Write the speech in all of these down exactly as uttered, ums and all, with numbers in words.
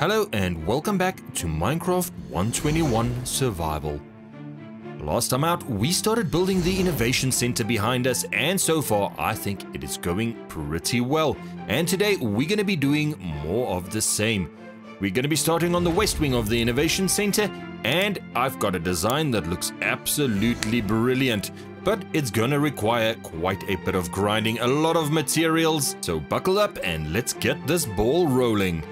Hello and welcome back to Minecraft one twenty-one Survival. Last time out we started building the Innovation Center behind us, and so far I think it is going pretty well. And today we're going to be doing more of the same. We're going to be starting on the West Wing of the Innovation Center, and I've got a design that looks absolutely brilliant. But it's going to require quite a bit of grinding, a lot of materials. So buckle up and let's get this ball rolling.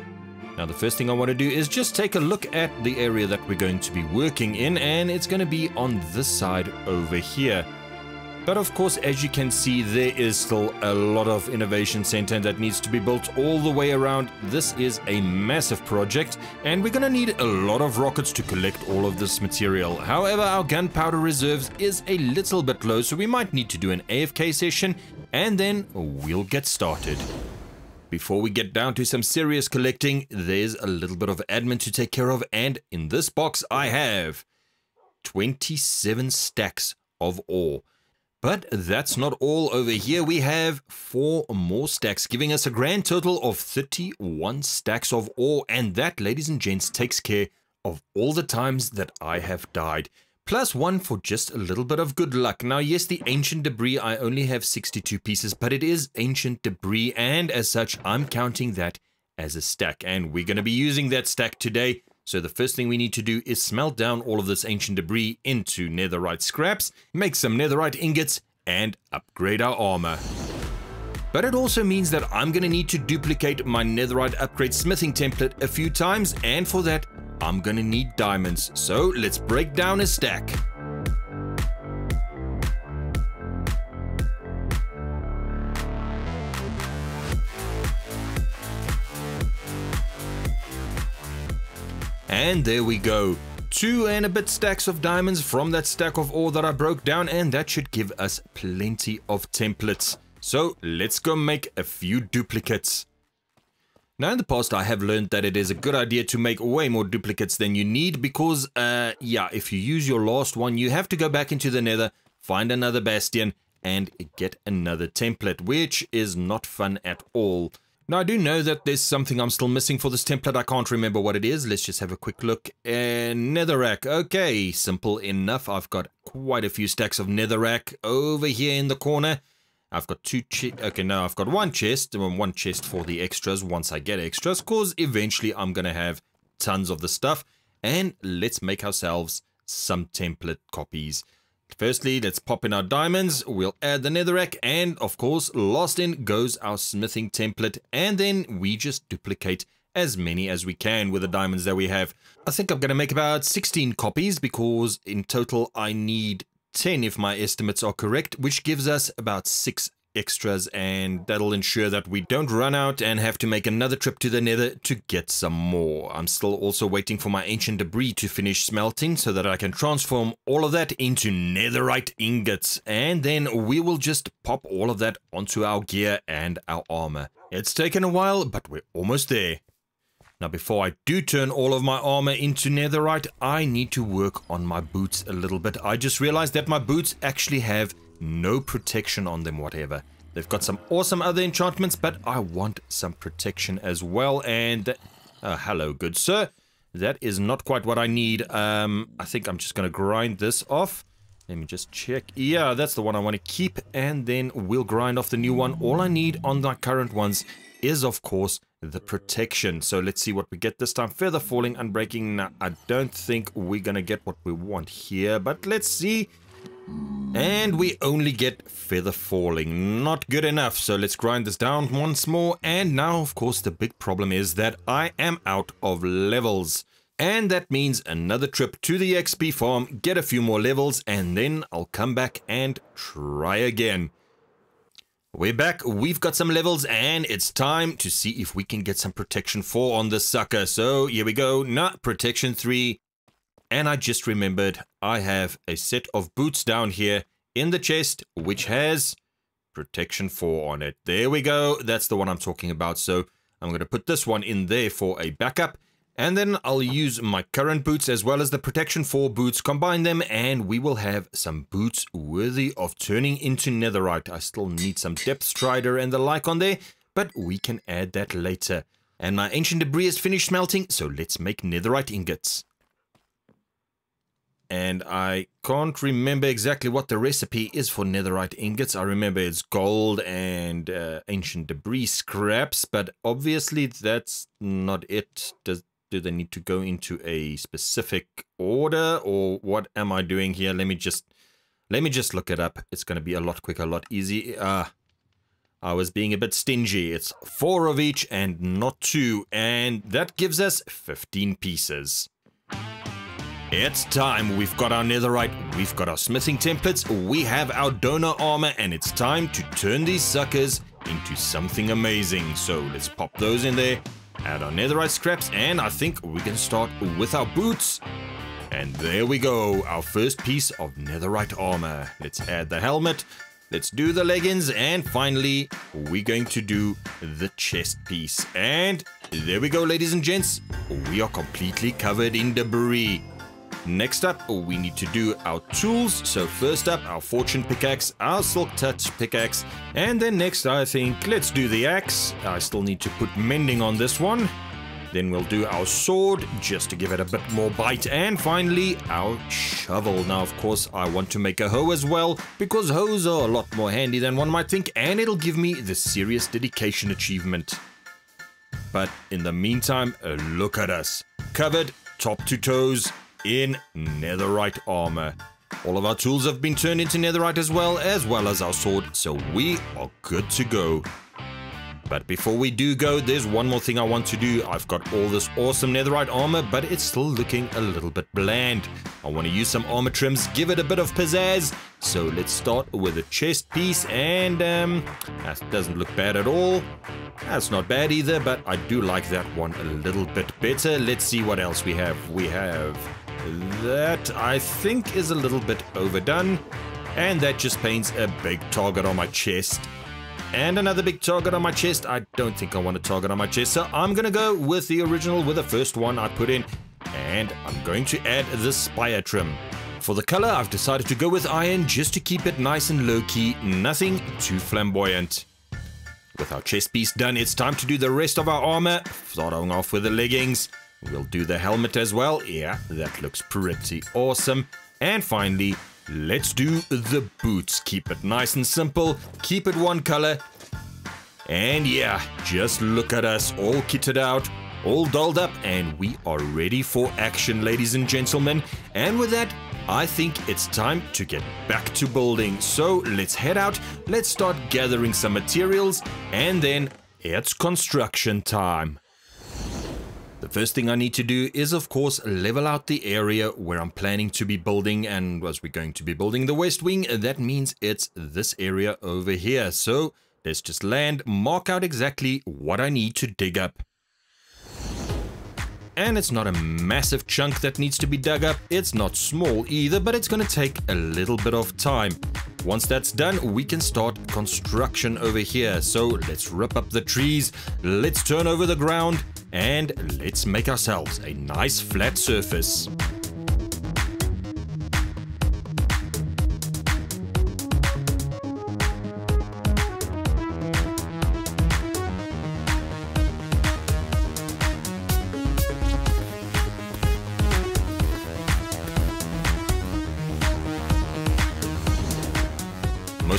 Now the first thing I want to do is just take a look at the area that we're going to be working in, and it's going to be on this side over here. But of course, as you can see, there is still a lot of Innovation Center that needs to be built all the way around. This is a massive project, and we're going to need a lot of rockets to collect all of this material. However, our gunpowder reserves is a little bit low, so we might need to do an A F K session, and then we'll get started. Before we get down to some serious collecting, there's a little bit of admin to take care of, and in this box I have twenty-seven stacks of ore. But that's not all. Over here we have four more stacks, giving us a grand total of thirty-one stacks of ore, and that, ladies and gents, takes care of all the times that I have died. Plus one for just a little bit of good luck. Now, yes, the ancient debris, I only have sixty-two pieces, but it is ancient debris, and as such, I'm counting that as a stack, and we're going to be using that stack today. So the first thing we need to do is smelt down all of this ancient debris into netherite scraps, make some netherite ingots, and upgrade our armor. But it also means that I'm going to need to duplicate my netherite upgrade smithing template a few times, and for that, I'm gonna need diamonds, so let's break down a stack. And there we go. Two and a bit stacks of diamonds from that stack of ore that I broke down, and that should give us plenty of templates. So let's go make a few duplicates. Now, in the past, I have learned that it is a good idea to make way more duplicates than you need because, uh, yeah, if you use your last one, you have to go back into the nether, find another bastion, and get another template, which is not fun at all. Now, I do know that there's something I'm still missing for this template. I can't remember what it is. Let's just have a quick look. Uh, netherrack. Okay, simple enough. I've got quite a few stacks of netherrack over here in the corner. I've got two chests. Okay, now I've got one chest and one chest for the extras once I get extras, because eventually I'm going to have tons of the stuff. And let's make ourselves some template copies. Firstly, let's pop in our diamonds. We'll add the netherrack. And of course, last in goes our smithing template. And then we just duplicate as many as we can with the diamonds that we have. I think I'm going to make about sixteen copies because in total I need ten if my estimates are correct, which gives us about six extras, and that'll ensure that we don't run out and have to make another trip to the nether to get some more. I'm still also waiting for my ancient debris to finish smelting so that I can transform all of that into netherite ingots, and then we will just pop all of that onto our gear and our armor. It's taken a while, but we're almost there. Now, before I do turn all of my armor into netherite, I need to work on my boots a little bit. I just realized that my boots actually have no protection on them whatever. They've got some awesome other enchantments, but I want some protection as well. And, uh, hello, good sir. That is not quite what I need. Um, I think I'm just going to grind this off. Let me just check. Yeah, that's the one I want to keep. And then we'll grind off the new one. All I need on the current ones is, of course, the protection. So let's see what we get this time. Feather falling, unbreaking. Now, I don't think we're gonna get what we want here, but let's see. And we only get feather falling. Not good enough. So let's grind this down once more. And now, of course, the big problem is that I am out of levels, and that means another trip to the X P farm, get a few more levels, and then I'll come back and try again. We're back, we've got some levels, and it's time to see if we can get some protection four on this sucker. So here we go, nah, protection three. And I just remembered I have a set of boots down here in the chest, which has protection four on it. There we go, that's the one I'm talking about. So I'm going to put this one in there for a backup. And then I'll use my current boots as well as the protection four boots, combine them, and we will have some boots worthy of turning into netherite. I still need some depth strider and the like on there, but we can add that later. And my ancient debris is finished smelting, so let's make netherite ingots. And I can't remember exactly what the recipe is for netherite ingots. I remember it's gold and uh, ancient debris scraps, but obviously that's not it. Does, do they need to go into a specific order, or what am I doing here? Let me just let me just look it up. It's going to be a lot quicker, a lot easier. Uh, I was being a bit stingy. It's four of each and not two, and that gives us fifteen pieces. It's time. We've got our netherite, we've got our smithing templates, we have our donor armor, and it's time to turn these suckers into something amazing. So let's pop those in there, add our netherite scraps, and I think we can start with our boots. And there we go, our first piece of netherite armor. Let's add the helmet, let's do the leggings, and finally we're going to do the chest piece. And there we go, ladies and gents, we are completely covered in debris. Next up, we need to do our tools. So first up, our fortune pickaxe, our silk touch pickaxe, and then next I think let's do the axe. I still need to put mending on this one. Then we'll do our sword just to give it a bit more bite, and finally our shovel. Now of course I want to make a hoe as well, because hoes are a lot more handy than one might think, and it'll give me the serious dedication achievement. But in the meantime, look at us, covered top to toes in netherite armor. All of our tools have been turned into netherite as well, as well as our sword, so we are good to go. But before we do go, there's one more thing I want to do. I've got all this awesome netherite armor, but it's still looking a little bit bland. I want to use some armor trims, give it a bit of pizzazz. So let's start with a chest piece, and um, that doesn't look bad at all. That's not bad either, but I do like that one a little bit better. Let's see what else we have. We have that, I think, is a little bit overdone, and that just paints a big target on my chest. And another big target on my chest. I don't think I want a target on my chest, so I'm gonna go with the original, with the first one I put in. And I'm going to add the spire trim. For the color, I've decided to go with iron, just to keep it nice and low-key, nothing too flamboyant. With our chest piece done, it's time to do the rest of our armor, starting off with the leggings. We'll do the helmet as well. Yeah, that looks pretty awesome. And finally, let's do the boots. Keep it nice and simple, keep it one color. And yeah, just look at us, all kitted out, all dolled up, and we are ready for action, ladies and gentlemen. And with that, I think it's time to get back to building. So let's head out, let's start gathering some materials, and then it's construction time. The first thing I need to do is, of course, level out the area where I'm planning to be building, and as we're going to be building the West Wing, that means it's this area over here. So let's just land, mark out exactly what I need to dig up. And it's not a massive chunk that needs to be dug up. It's not small either, but it's going to take a little bit of time. Once that's done, we can start construction over here. So let's rip up the trees, let's turn over the ground, and let's make ourselves a nice flat surface.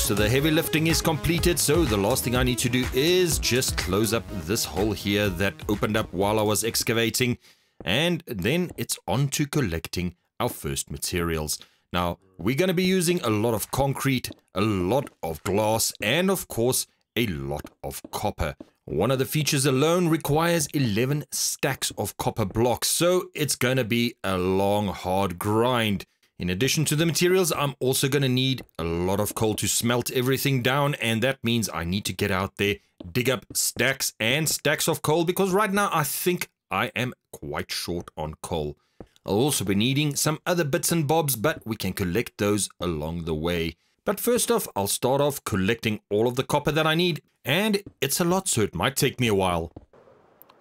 So the heavy lifting is completed, so the last thing I need to do is just close up this hole here that opened up while I was excavating, and then it's on to collecting our first materials. Now we're going to be using a lot of concrete, a lot of glass, and of course a lot of copper. One of the features alone requires eleven stacks of copper blocks, so it's going to be a long, hard grind. In addition to the materials, I'm also going to need a lot of coal to smelt everything down, and that means I need to get out there, dig up stacks and stacks of coal, because right now I think I am quite short on coal. I'll also be needing some other bits and bobs, but we can collect those along the way. But first off, I'll start off collecting all of the copper that I need, and it's a lot, so it might take me a while.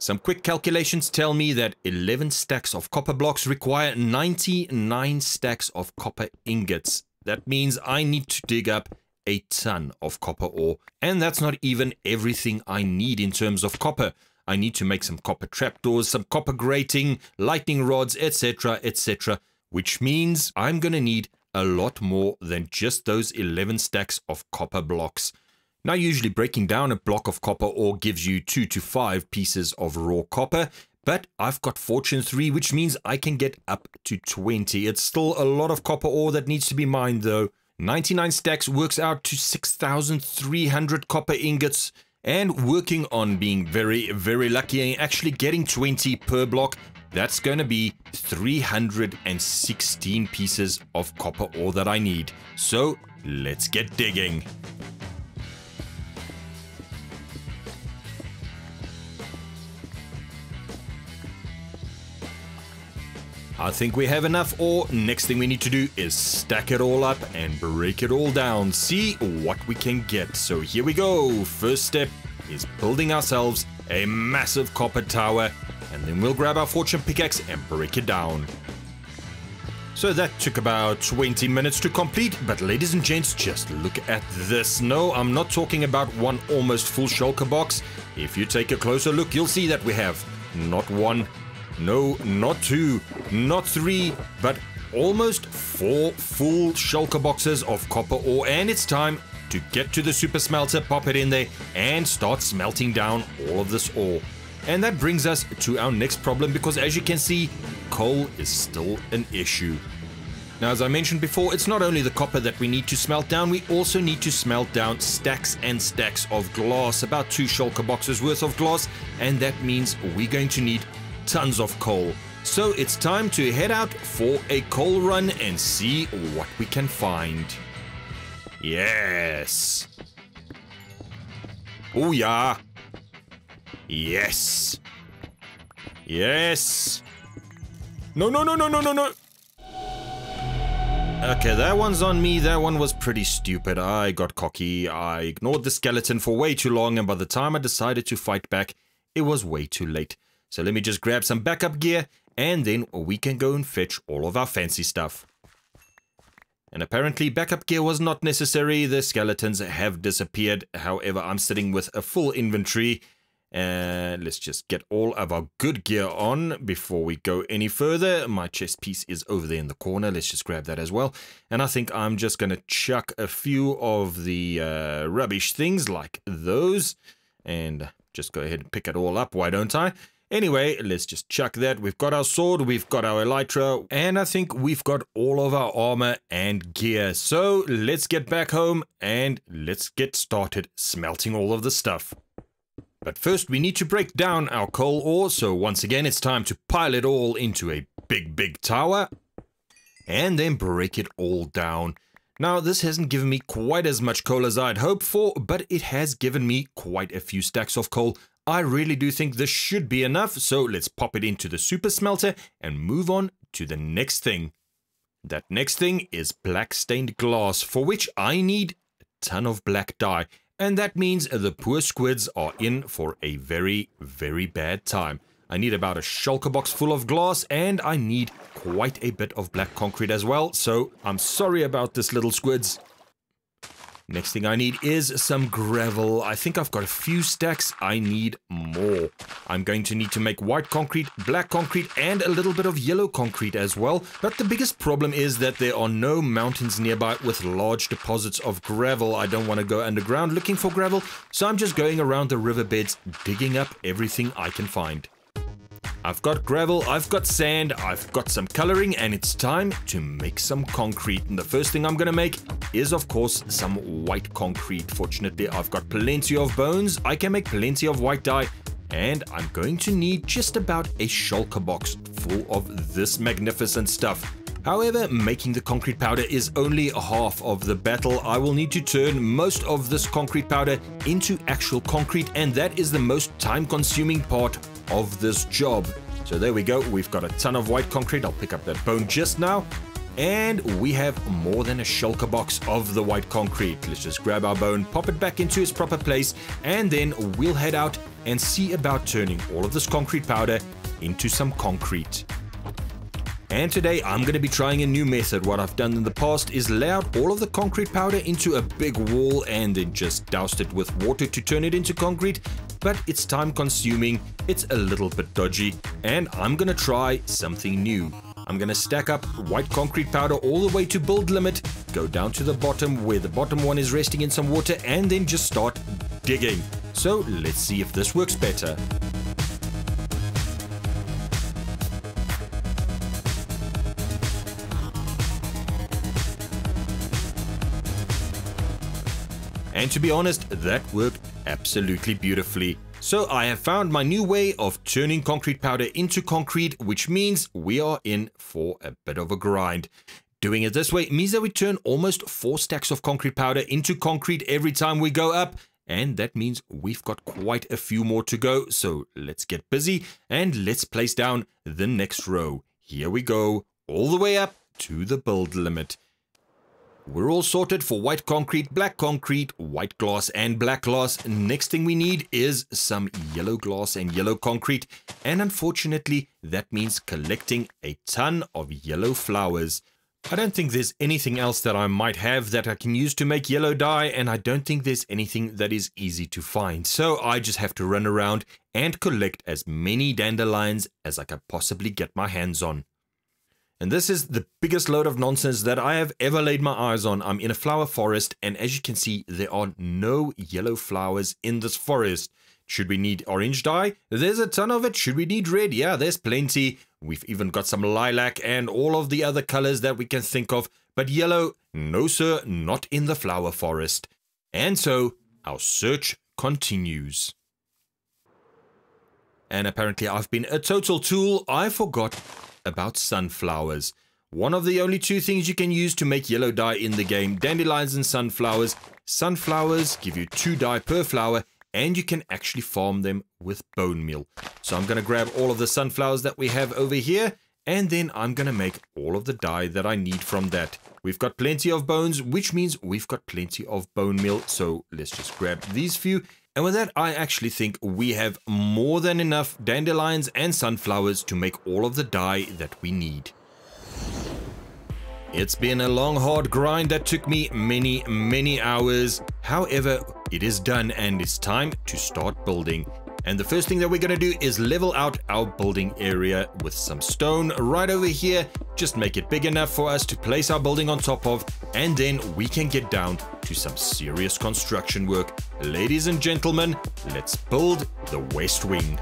Some quick calculations tell me that eleven stacks of copper blocks require ninety-nine stacks of copper ingots. That means I need to dig up a ton of copper ore. And that's not even everything I need in terms of copper. I need to make some copper trapdoors, some copper grating, lightning rods, et cetera, et cetera, which means I'm going to need a lot more than just those eleven stacks of copper blocks. Now, usually breaking down a block of copper ore gives you two to five pieces of raw copper, but I've got Fortune three, which means I can get up to twenty. It's still a lot of copper ore that needs to be mined, though. ninety-nine stacks works out to six thousand three hundred copper ingots, and working on being very, very lucky and actually getting twenty per block. That's going to be three hundred sixteen pieces of copper ore that I need. So let's get digging. I think we have enough ore. Next thing we need to do is stack it all up and break it all down. See what we can get. So here we go. First step is building ourselves a massive copper tower, and then we'll grab our fortune pickaxe and break it down. So that took about twenty minutes to complete, but ladies and gents, just look at this. No, I'm not talking about one almost full shulker box. If you take a closer look, you'll see that we have not one, no, not two, not three, but almost four full shulker boxes of copper ore, and it's time to get to the super smelter, pop it in there, and start smelting down all of this ore. And that brings us to our next problem, because as you can see, coal is still an issue. Now, as I mentioned before, it's not only the copper that we need to smelt down, we also need to smelt down stacks and stacks of glass, about two shulker boxes worth of glass, and that means we're going to need tons of coal. So it's time to head out for a coal run and see what we can find. Yes. Oh yeah. Yes. Yes. No, no, no, no, no, no, no. Okay, that one's on me. That one was pretty stupid. I got cocky. I ignored the skeleton for way too long, and by the time I decided to fight back, it was way too late. So let me just grab some backup gear, and then we can go and fetch all of our fancy stuff. And apparently backup gear was not necessary. The skeletons have disappeared. However, I'm sitting with a full inventory. And let's just get all of our good gear on before we go any further. My chest piece is over there in the corner. Let's just grab that as well. And I think I'm just going to chuck a few of the uh, rubbish things like those. And just go ahead and pick it all up. Why don't I? Anyway, let's just chuck that. We've got our sword. We've got our elytra. And I think we've got all of our armor and gear. So let's get back home and let's get started smelting all of the stuff. But first, we need to break down our coal ore, so once again, it's time to pile it all into a big, big tower, and then break it all down. Now, this hasn't given me quite as much coal as I'd hoped for, but it has given me quite a few stacks of coal. I really do think this should be enough, so let's pop it into the super smelter and move on to the next thing. That next thing is black stained glass, for which I need a ton of black dye. And that means the poor squids are in for a very, very bad time. I need about a shulker box full of glass, and I need quite a bit of black concrete as well. So I'm sorry about this, little squids. Next thing I need is some gravel. I think I've got a few stacks. I need more. I'm going to need to make white concrete, black concrete, and a little bit of yellow concrete as well. But the biggest problem is that there are no mountains nearby with large deposits of gravel. I don't want to go underground looking for gravel, so I'm just going around the riverbeds, digging up everything I can find. I've got gravel, I've got sand, I've got some coloring, and it's time to make some concrete. And the first thing I'm going to make is, of course, some white concrete. Fortunately, I've got plenty of bones. I can make plenty of white dye, and I'm going to need just about a shulker box full of this magnificent stuff. However, making the concrete powder is only half of the battle. I will need to turn most of this concrete powder into actual concrete, and that is the most time-consuming part of this job. So there we go, we've got a ton of white concrete. I'll pick up that bone just now, and we have more than a shulker box of the white concrete. Let's just grab our bone, pop it back into its proper place, and then we'll head out and see about turning all of this concrete powder into some concrete. And today I'm going to be trying a new method. What I've done in the past is lay out all of the concrete powder into a big wall and then just doused it with water to turn it into concrete. but it's time consuming, it's a little bit dodgy, and I'm gonna try something new. I'm gonna stack up white concrete powder all the way to build limit, go down to the bottom where the bottom one is resting in some water, and then just start digging. So let's see if this works better. And to be honest, that worked absolutely beautifully. So I have found my new way of turning concrete powder into concrete, which means we are in for a bit of a grind. Doing it this way means that we turn almost four stacks of concrete powder into concrete every time we go up, and that means we've got quite a few more to go. So let's get busy and let's place down the next row. Here we go, all the way up to the build limit. We're all sorted for white concrete, black concrete, white glass and black glass. Next thing we need is some yellow glass and yellow concrete. And unfortunately, that means collecting a ton of yellow flowers. I don't think there's anything else that I might have that I can use to make yellow dye. And I don't think there's anything that is easy to find. So I just have to run around and collect as many dandelions as I can possibly get my hands on. And this is the biggest load of nonsense that I have ever laid my eyes on. I'm in a flower forest, and as you can see, there are no yellow flowers in this forest. Should we need orange dye? There's a ton of it. Should we need red? Yeah, there's plenty. We've even got some lilac and all of the other colors that we can think of. But yellow, no sir, not in the flower forest. And so our search continues. And apparently I've been a total tool. I forgot about sunflowers. One of the only two things you can use to make yellow dye in the game, dandelions and sunflowers. Sunflowers give you two dye per flower, and you can actually farm them with bone meal. So I'm going to grab all of the sunflowers that we have over here, and then I'm going to make all of the dye that I need from that. We've got plenty of bones, which means we've got plenty of bone meal. So let's just grab these few. And with that, I actually think we have more than enough dandelions and sunflowers to make all of the dye that we need. It's been a long, hard grind that took me many, many hours. However, it is done and it's time to start building. And the first thing that we're going to do is level out our building area with some stone right over here. Just make it big enough for us to place our building on top of, and then we can get down to some serious construction work. Ladies and gentlemen, let's build the West Wing.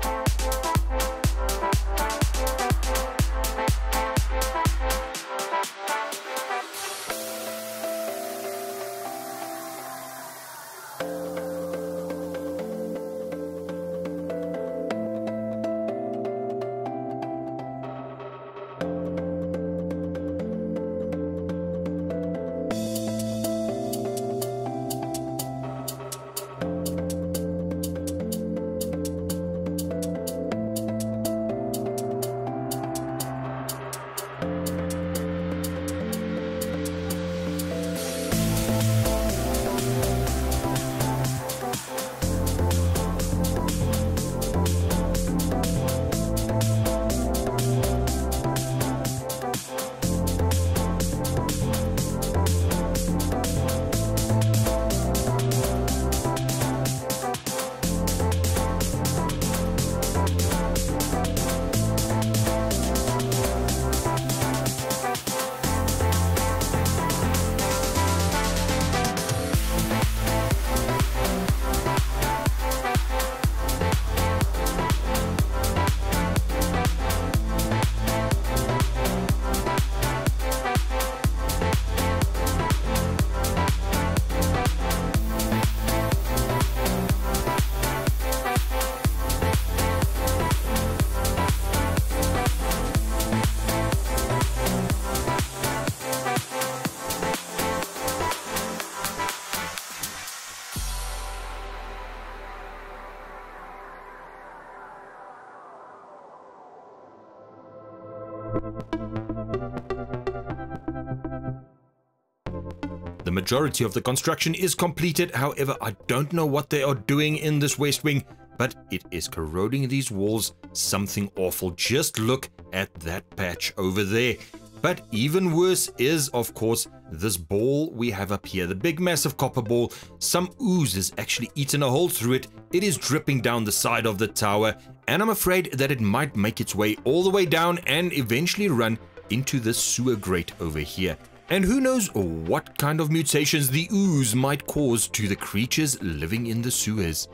The majority of the construction is completed. However, I don't know what they are doing in this West Wing, but it is corroding these walls something awful. Just look at that patch over there. But even worse is, of course, this ball we have up here, the big massive copper ball. Some ooze has actually eaten a hole through it. It is dripping down the side of the tower, and I'm afraid that it might make its way all the way down and eventually run into the sewer grate over here. And who knows what kind of mutations the ooze might cause to the creatures living in the sewers.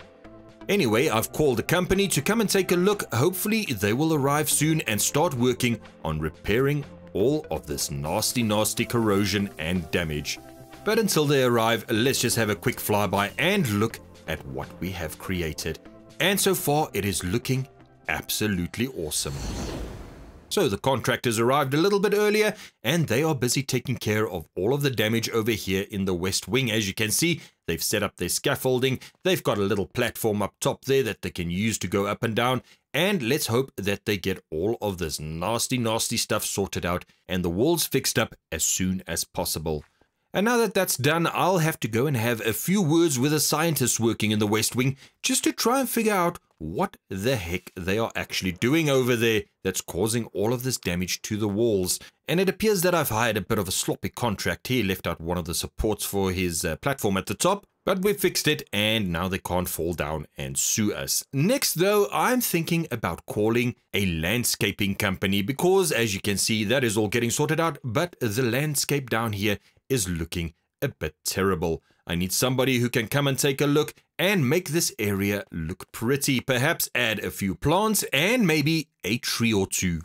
Anyway, I've called the company to come and take a look. Hopefully they will arrive soon and start working on repairing all of this nasty, nasty corrosion and damage. But until they arrive, let's just have a quick flyby and look at what we have created. And so far, it is looking absolutely awesome. So the contractors arrived a little bit earlier, and they are busy taking care of all of the damage over here in the West Wing. As you can see, they've set up their scaffolding. They've got a little platform up top there that they can use to go up and down. And let's hope that they get all of this nasty, nasty stuff sorted out and the walls fixed up as soon as possible. And now that that's done, I'll have to go and have a few words with the scientists working in the West Wing just to try and figure out what the heck they are actually doing over there that's causing all of this damage to the walls. And it appears that I've hired a bit of a sloppy contract. He left out one of the supports for his uh, platform at the top, but we fixed it, and now they can't fall down and sue us. Next though, I'm thinking about calling a landscaping company, because as you can see, that is all getting sorted out, but the landscape down here is looking a bit terrible. I need somebody who can come and take a look and make this area look pretty. Perhaps add a few plants and maybe a tree or two.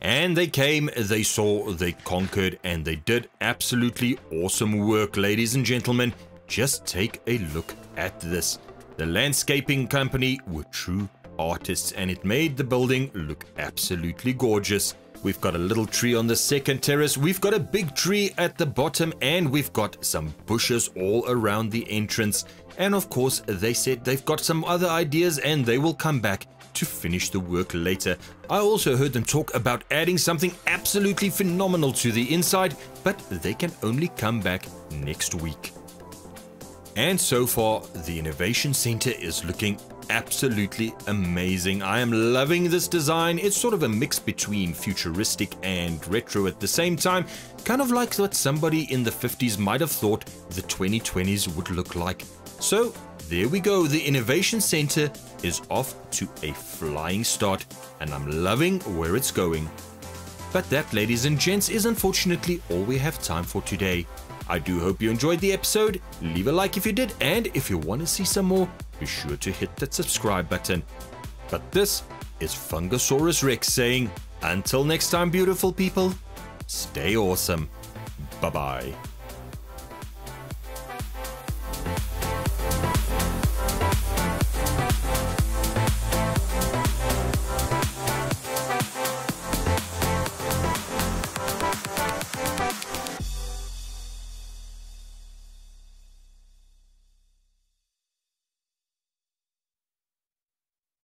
And they came, they saw, they conquered, and they did absolutely awesome work, ladies and gentlemen. Just take a look at this. The landscaping company were true artists, and it made the building look absolutely gorgeous. We've got a little tree on the second terrace, we've got a big tree at the bottom, and we've got some bushes all around the entrance. And of course, they said they've got some other ideas and they will come back to finish the work later. I also heard them talk about adding something absolutely phenomenal to the inside, but they can only come back next week. And so far, the Innovation Center is looking absolutely amazing. I am loving this design. It's sort of a mix between futuristic and retro at the same time, kind of like what somebody in the fifties might have thought the twenty twenties would look like. So there we go. The Innovation Center is off to a flying start, and I'm loving where it's going. But that, ladies and gents, is unfortunately all we have time for today. I do hope you enjoyed the episode. Leave a like if you did, and if you want to see some more, be sure to hit that subscribe button. But this is Fungusaurus Rex saying, until next time, beautiful people, stay awesome. Bye-bye.